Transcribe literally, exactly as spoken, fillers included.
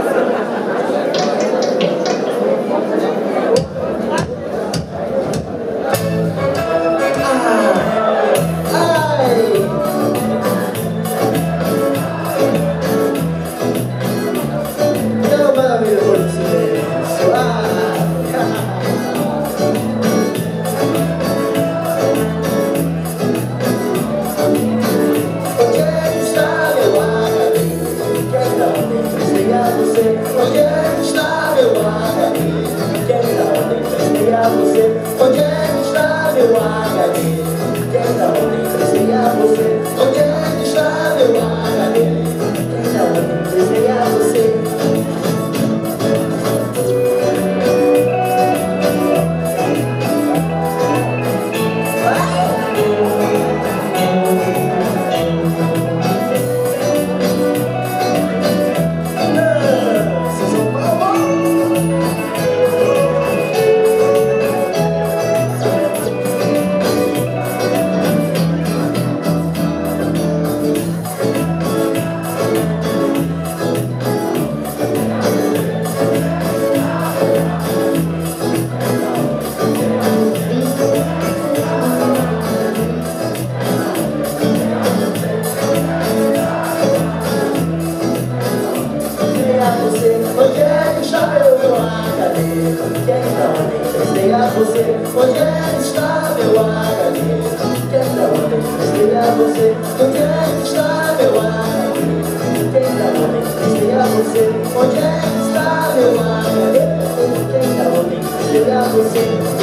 Onde é que está meu H D? Quem dá ordem de chegar a você?